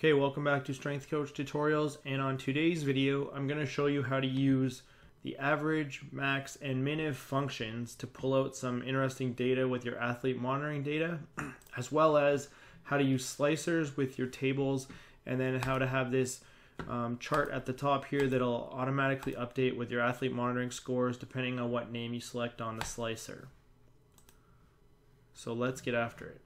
Okay, welcome back to Strength Coach Tutorials, and on today's video I'm going to show you how to use the average, max, and minif functions to pull out some interesting data with your athlete monitoring data, as well as how to use slicers with your tables, and then how to have this chart at the top here that'll automatically update with your athlete monitoring scores depending on what name you select on the slicer. So let's get after it.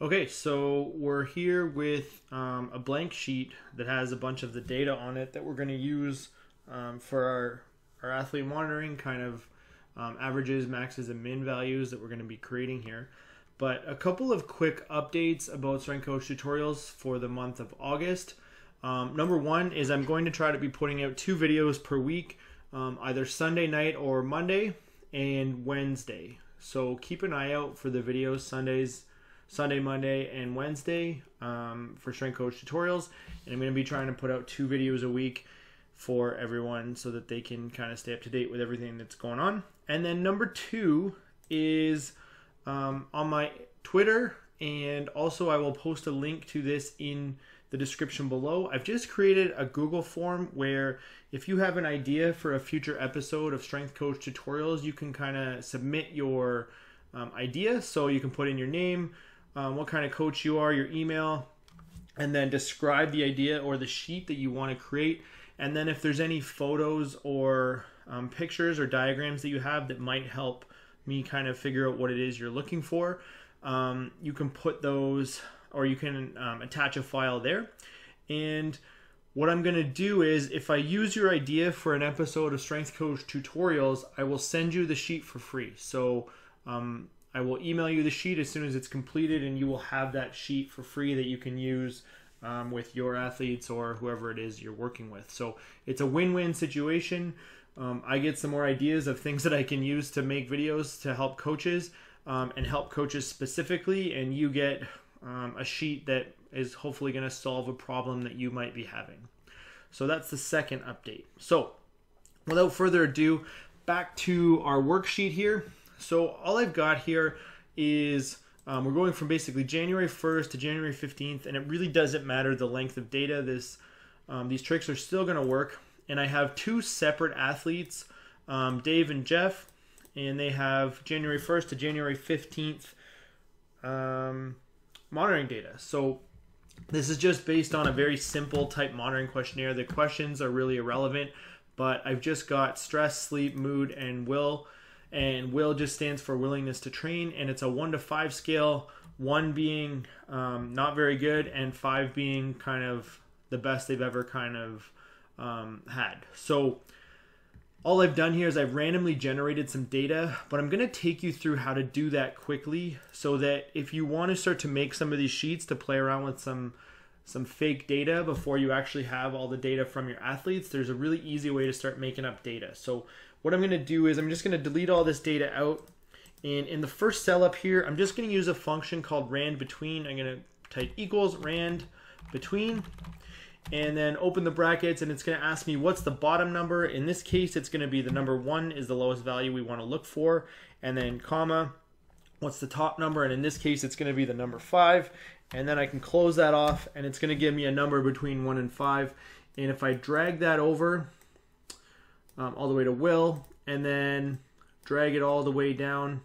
Okay, so we're here with a blank sheet that has a bunch of the data on it that we're going to use for our athlete monitoring kind of averages, maxes, and min values that we're going to be creating here. But a couple of quick updates about Strength Coach Tutorials for the month of August. Number one is I'm going to try to be putting out 2 videos per week, either Sunday night or Monday and Wednesday. So keep an eye out for the videos Sunday, Monday, and Wednesday for Strength Coach Tutorials. And I'm going to be trying to put out 2 videos a week for everyone so that they can kind of stay up to date with everything that's going on. And then number 2 is on my Twitter, and also I will post a link to this in the description below. I've just created a Google form where if you have an idea for a future episode of Strength Coach Tutorials, you can kind of submit your idea. So you can put in your name, what kind of coach you are, your email, and then describe the idea or the sheet that you want to create. And then if there's any photos or pictures or diagrams that you have that might help me kind of figure out what it is you're looking for, you can put those, or you can attach a file there. And what I'm going to do is, if I use your idea for an episode of Strength Coach Tutorials, I will send you the sheet for free. So I will email you the sheet as soon as it's completed, and you will have that sheet for free that you can use with your athletes or whoever it is you're working with. So it's a win-win situation. I get some more ideas of things that I can use to make videos to help coaches and help coaches specifically, and you get a sheet that is hopefully going to solve a problem that you might be having. So that's the second update. So without further ado, back to our worksheet here. So all I've got here is we're going from basically January 1st to January 15th, and it really doesn't matter the length of data. These tricks are still going to work. And I have 2 separate athletes, Dave and Jeff, and they have January 1st to January 15th monitoring data. So this is just based on a very simple type monitoring questionnaire. The questions are really irrelevant, but I've just got stress, sleep, mood, and will. And will just stands for willingness to train, and it's a 1 to 5 scale, 1 being not very good and 5 being kind of the best they've ever kind of had. So all I've done here is I've randomly generated some data, but I'm going to take you through how to do that quickly so that if you want to start to make some of these sheets to play around with some fake data before you actually have all the data from your athletes, there's a really easy way to start making up data. So what I'm going to do is I'm just going to delete all this data out, and in the first cell up here I'm just going to use a function called RandBetween. I'm going to type equals RandBetween and then open the brackets, and it's going to ask me what's the bottom number. In this case it's going to be the number 1 is the lowest value we want to look for, and then comma what's the top number, and in this case it's going to be the number 5. And then I can close that off, and it's going to give me a number between 1 and 5. And if I drag that over all the way to will, and then drag it all the way down,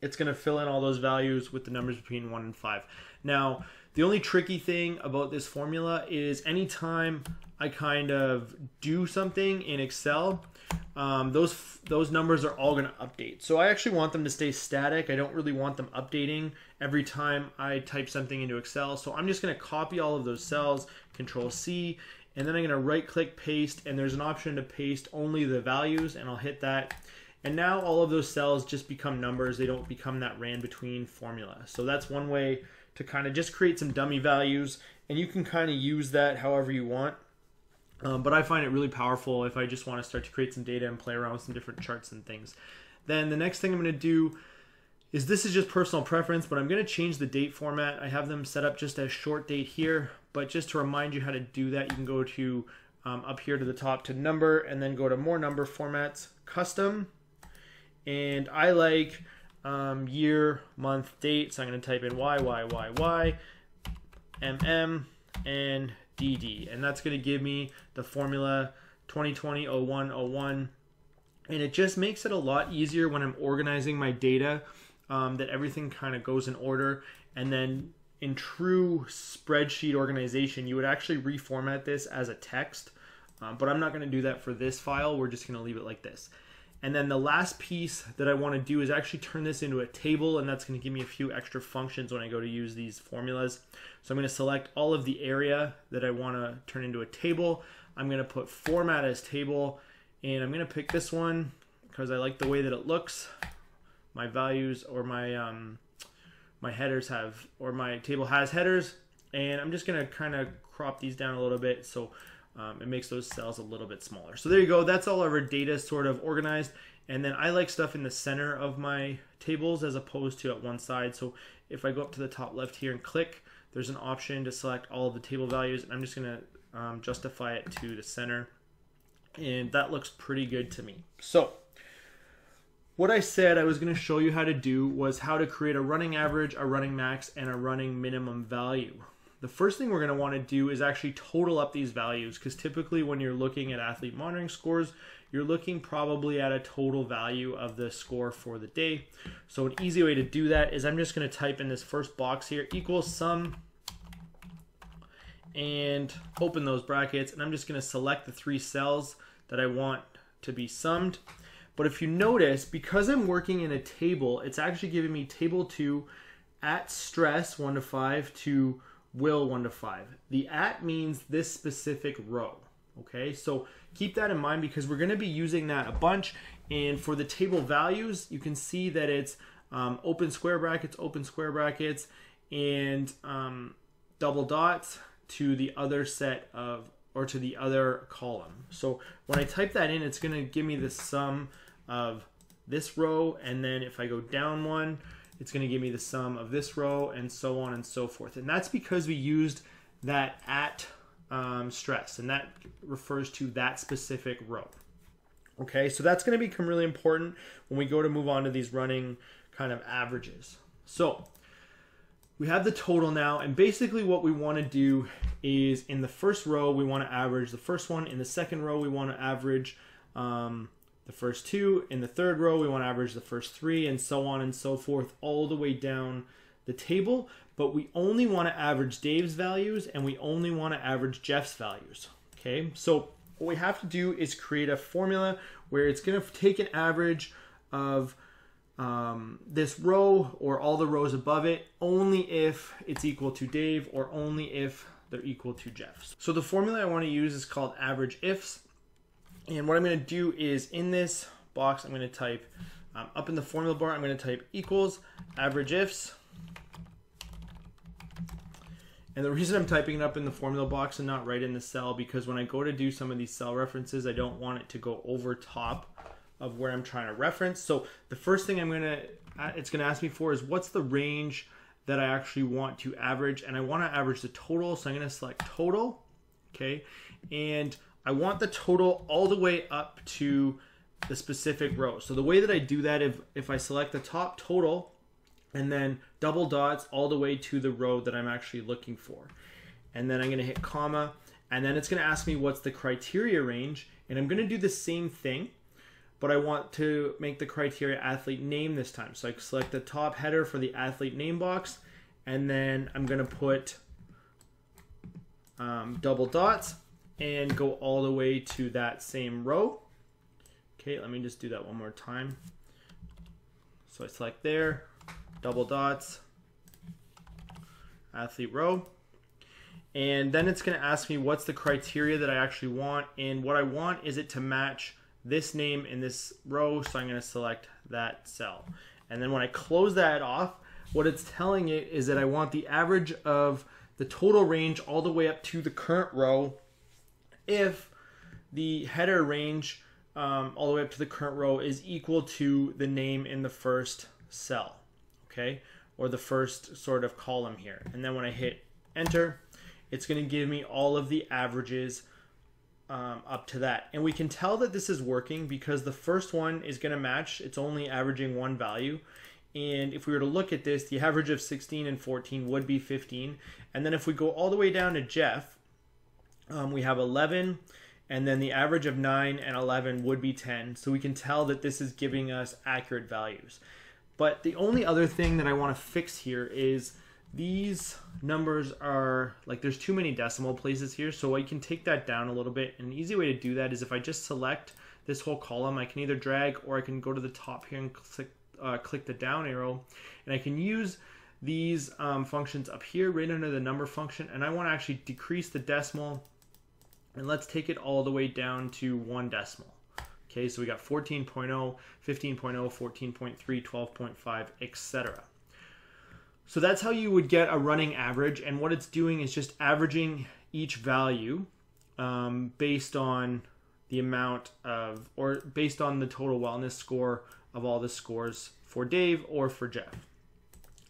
it's going to fill in all those values with the numbers between 1 and 5. Now, the only tricky thing about this formula is anytime I kind of do something in Excel, those numbers are all going to update. So I actually want them to stay static. I don't really want them updating every time I type something into Excel. So I'm just going to copy all of those cells, Control C, and then I'm going to right click paste, and there's an option to paste only the values, and I'll hit that. And now all of those cells just become numbers. They don't become that RandBetween formula. So that's one way to kind of just create some dummy values, and you can kind of use that however you want. But I find it really powerful if I just want to start to create some data and play around with some different charts and things. Then the next thing I'm going to do is, this is just personal preference, but I'm going to change the date format. I have them set up just as short date here, but just to remind you how to do that, you can go to up here to the top to number, and then go to more number formats, custom, and I like year, month, date, so I'm going to type in YYYY, mm, and dd, and that's going to give me the formula 2020-01-01. And it just makes it a lot easier when I'm organizing my data, that everything kind of goes in order. And then in true spreadsheet organization, you would actually reformat this as a text, but I'm not going to do that for this file. We're just going to leave it like this. And then the last piece that I want to do is actually turn this into a table, and that's going to give me a few extra functions when I go to use these formulas. So I'm going to select all of the area that I want to turn into a table. I'm going to put format as table, and I'm going to pick this one because I like the way that it looks. My values, or my my headers have, or my table has headers, and I'm just going to kind of crop these down a little bit so it makes those cells a little bit smaller. So there you go. That's all of our data sort of organized. And then I like stuff in the center of my tables as opposed to at one side. So if I go up to the top left here and click, there's an option to select all of the table values, and I'm just going to justify it to the center. And that looks pretty good to me. So what I said I was going to show you how to do was how to create a running average, a running max, and a running minimum value. The first thing we're going to want to do is actually total up these values, because typically when you're looking at athlete monitoring scores, you're looking probably at a total value of the score for the day. So an easy way to do that is I'm just going to type in this first box here, equals sum, and open those brackets, and I'm just going to select the three cells that I want to be summed. But if you notice, because I'm working in a table, it's actually giving me table 2 at stress 1 to 5 to will 1 to 5. The at means this specific row. Okay, so keep that in mind because we're going to be using that a bunch. And for the table values, you can see that it's open square brackets, and double dots to the other set of, or to the other column. So when I type that in, it's going to give me the sum of this row, and then if I go down one, it's going to give me the sum of this row, and so on and so forth. And that's because we used that at stress, and that refers to that specific row. Okay, so that's going to become really important when we go to move on to these running kind of averages. So we have the total now, and basically what we want to do is in the first row, we want to average the first one. In the second row, we want to average the first two. In the third row, we want to average the first three, and so on and so forth, all the way down the table. But we only want to average Dave's values, and we only want to average Jeff's values. Okay, so what we have to do is create a formula where it's going to take an average of this row, or all the rows above it, only if it's equal to Dave, or only if they're equal to Jeff's. So the formula I want to use is called AVERAGEIFS. And what I'm going to do is in this box, I'm going to type up in the formula bar, I'm going to type equals AVERAGEIFS. And the reason I'm typing it up in the formula box and not right in the cell, because when I go to do some of these cell references, I don't want it to go over top of where I'm trying to reference. So the first thing I'm going to, it's going to ask me for is what's the range that I actually want to average, and I want to average the total. So I'm going to select total. Okay. And I want the total all the way up to the specific row. So the way that I do that, if I select the top total and then double dots all the way to the row that I'm actually looking for, and then I'm going to hit comma, and then it's going to ask me what's the criteria range, and I'm going to do the same thing, but I want to make the criteria athlete name this time. So I select the top header for the athlete name box, and then I'm going to put double dots and go all the way to that same row. Okay, let me just do that one more time. So I select there, double dots, athlete row. And then it's going to ask me what's the criteria that I actually want, and what I want is it to match this name in this row, so I'm going to select that cell. And then when I close that off, what it's telling it is that I want the average of the total range all the way up to the current row if the header range all the way up to the current row is equal to the name in the first cell, okay, or the first sort of column here. And then when I hit enter, it's going to give me all of the averages up to that. And we can tell that this is working because the first one is going to match. It's only averaging one value, And if we were to look at this, the average of 16 and 14 would be 15. And then if we go all the way down to Jeff, we have 11, and then the average of 9 and 11 would be 10. So we can tell that this is giving us accurate values. But the only other thing that I want to fix here is these numbers are, like, there's too many decimal places here. So I can take that down a little bit. And an easy way to do that is if I just select this whole column, I can either drag or I can go to the top here and click the down arrow, and I can use these functions up here right under the number function, and I want to actually decrease the decimal, and let's take it all the way down to 1 decimal. Okay, so we got 14.0, 15.0, 14.3, 12.5, etc. So that's how you would get a running average, and what it's doing is just averaging each value based on the amount of, or based on the total wellness score of all the scores for Dave or for Jeff.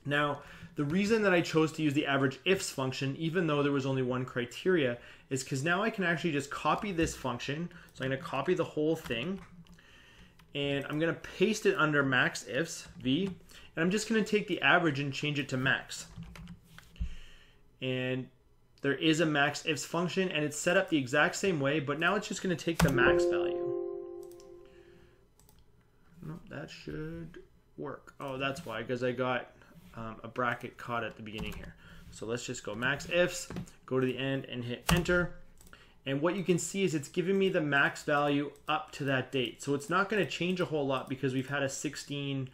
Now, the reason that I chose to use the AVERAGEIFS function, even though there was only one criteria, is because now I can actually just copy this function. So I'm going to copy the whole thing, and I'm going to paste it under MAXIFS V, and I'm just going to take the average and change it to max. And there is a MAXIFS function, and it's set up the exact same way, but now it's just going to take the max value. Nope, that should work. Oh, that's why, because I got a bracket caught at the beginning here. So let's just go MAXIFS, go to the end and hit enter. And what you can see is it's giving me the max value up to that date. So it's not going to change a whole lot because we've had a 16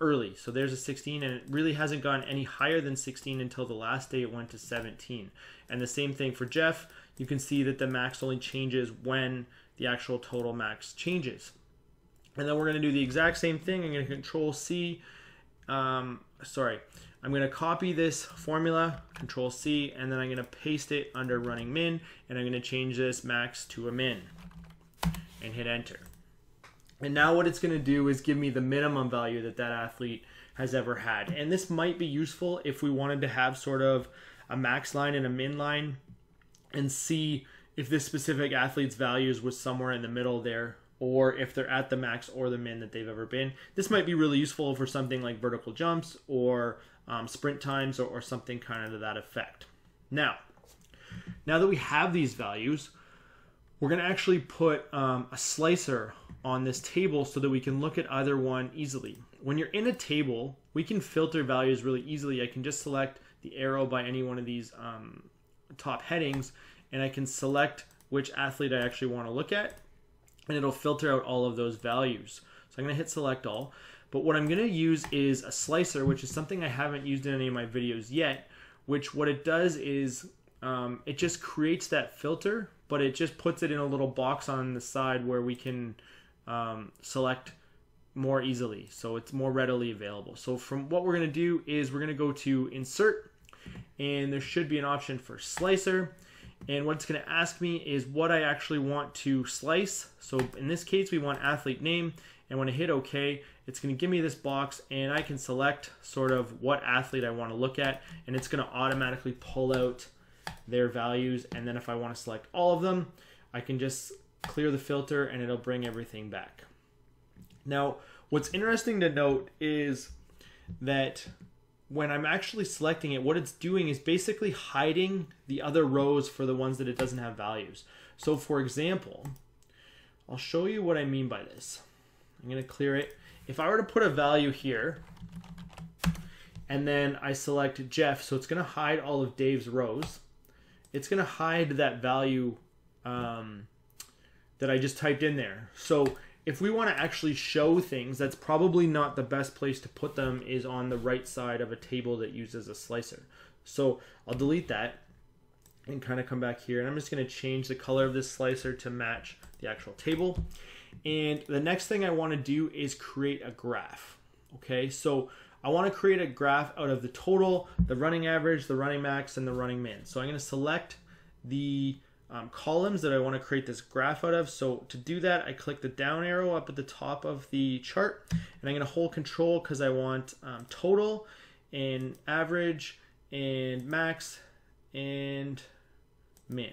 early. So there's a 16, and it really hasn't gone any higher than 16 until the last day it went to 17. And the same thing for Jeff. You can see that the max only changes when the actual total max changes. And then we're going to do the exact same thing. I'm going to control C. I'm going to copy this formula, control C, and then I'm going to paste it under running min. And I'm going to change this max to a min and hit enter. And now what it's going to do is give me the minimum value that that athlete has ever had. And this might be useful if we wanted to have sort of a max line and a min line and see if this specific athlete's values was somewhere in the middle there, or if they're at the max or the min that they've ever been. This might be really useful for something like vertical jumps or sprint times or something kind of to that effect. Now that we have these values, we're gonna actually put a slicer on this table so that we can look at either one easily. When you're in a table, we can filter values really easily. I can just select the arrow by any one of these top headings, and I can select which athlete I actually wanna look at, and it'll filter out all of those values. So I'm going to hit select all, but what I'm going to use is a slicer, which is something I haven't used in any of my videos yet, which what it does is it just creates that filter, but it just puts it in a little box on the side where we can select more easily. So it's more readily available. So from what we're going to do is we're going to go to insert, and there should be an option for slicer. And what it's going to ask me is what I actually want to slice. So in this case, we want athlete name. And when I hit OK, it's going to give me this box, and I can select sort of what athlete I want to look at. And it's going to automatically pull out their values. And then if I want to select all of them, I can just clear the filter and it'll bring everything back. Now, what's interesting to note is that when I'm actually selecting it, what it's doing is basically hiding the other rows for the ones that it doesn't have values. So for example, I'll show you what I mean by this. I'm going to clear it. If I were to put a value here and then I select Jeff, so it's going to hide all of Dave's rows. It's going to hide that value that I just typed in there. So if we want to actually show things, that's probably not the best place to put them, is on the right side of a table that uses a slicer. So I'll delete that and kind of come back here, and I'm just going to change the color of this slicer to match the actual table. And the next thing I want to do is create a graph. Okay, so I want to create a graph out of the total, the running average, the running max, and the running min. So I'm going to select the columns that I want to create this graph out of. So to do that, I click the down arrow up at the top of the chart, and I'm going to hold control because I want total and average and max and min.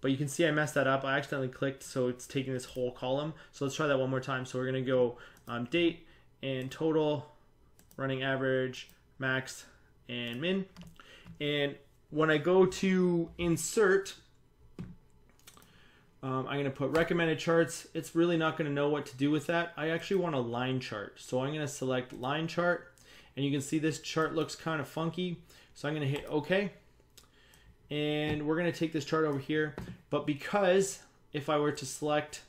But you can see I messed that up. I accidentally clicked, so it's taking this whole column. So let's try that one more time. So we're going to go date and total running average, max, and min. And when I go to insert, I'm going to put recommended charts. It's really not going to know what to do with that. I actually want a line chart. So I'm going to select line chart, and you can see this chart looks kind of funky. So I'm going to hit OK. And we're going to take this chart over here. But because if I were to select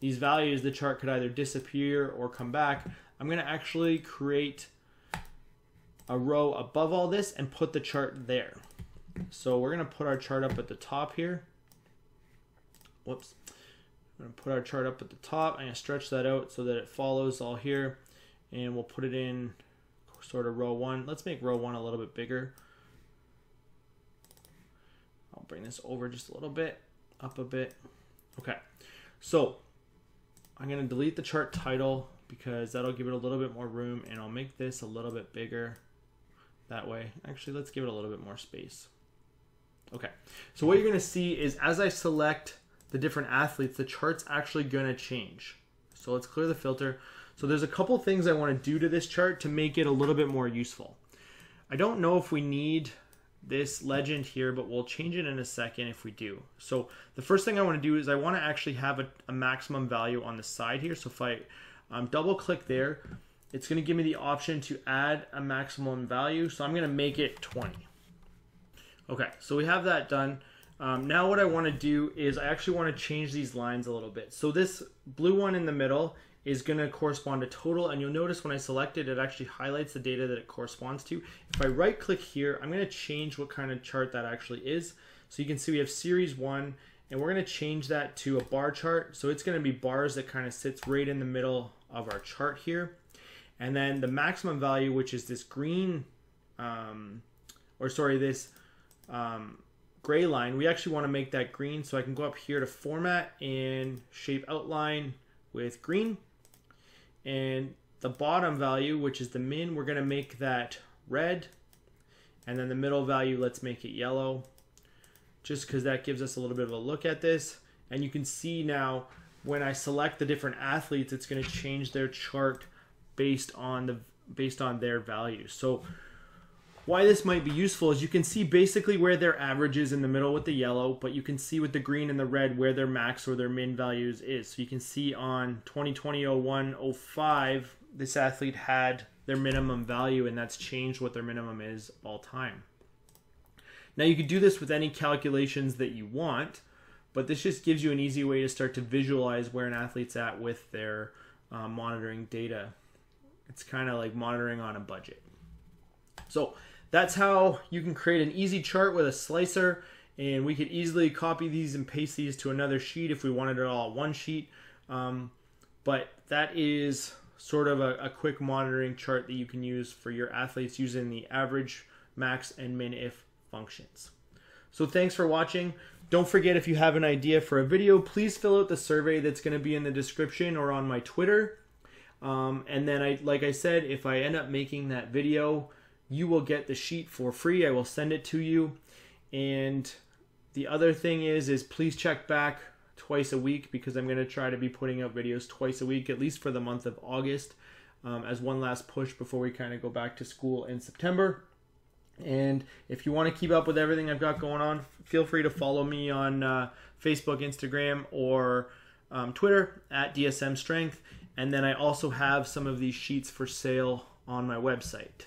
these values, the chart could either disappear or come back, I'm going to actually create a row above all this and put the chart there. So we're going to put our chart up at the top here. Whoops. I'm going to put our chart up at the top. I'm going to stretch that out so that it follows all here, and we'll put it in sort of row one. Let's make row one a little bit bigger. I'll bring this over just a little bit, up a bit. Okay, so I'm going to delete the chart title because that'll give it a little bit more room, and I'll make this a little bit bigger that way. Actually, let's give it a little bit more space. Okay, so what you're going to see is as I select the different athletes, the chart's actually going to change. So let's clear the filter. So there's a couple things I want to do to this chart to make it a little bit more useful. I don't know if we need this legend here, but we'll change it in a second if we do. So the first thing I want to do is I want to actually have a maximum value on the side here. So if I double click there, it's going to give me the option to add a maximum value. So I'm going to make it 20. Okay, so we have that done. Now what I want to do is I actually want to change these lines a little bit. So this blue one in the middle is going to correspond to total, and you'll notice when I select it, it actually highlights the data that it corresponds to. If I right click here, I'm going to change what kind of chart that actually is. So you can see we have series one, and we're going to change that to a bar chart. So it's going to be bars that kind of sits right in the middle of our chart here. And then the maximum value, which is this green, gray line, we actually want to make that green. So I can go up here to format and shape outline with green, and the bottom value, which is the min, we're going to make that red, and then the middle value, let's make it yellow, just because that gives us a little bit of a look at this. And you can see now when I select the different athletes, it's going to change their chart based on their values. So why this might be useful is you can see basically where their average is in the middle with the yellow, but you can see with the green and the red where their max or their min values is. So you can see on 2020-01-05, this athlete had their minimum value, and that's changed what their minimum is all time. Now you can do this with any calculations that you want, but this just gives you an easy way to start to visualize where an athlete's at with their monitoring data. It's kind of like monitoring on a budget. So that's how you can create an easy chart with a slicer, and we could easily copy these and paste these to another sheet if we wanted it all on one sheet. But that is sort of a quick monitoring chart that you can use for your athletes using the average, max, and min if functions. So thanks for watching. Don't forget, if you have an idea for a video, please fill out the survey that's going to be in the description or on my Twitter. And then, like I said, if I end up making that video, you will get the sheet for free. I will send it to you. And the other thing is please check back twice a week, because I'm going to try to be putting out videos twice a week, at least for the month of August, as one last push before we kind of go back to school in September. And if you want to keep up with everything I've got going on, feel free to follow me on Facebook, Instagram, or Twitter at DSM Strength. And then I also have some of these sheets for sale on my website.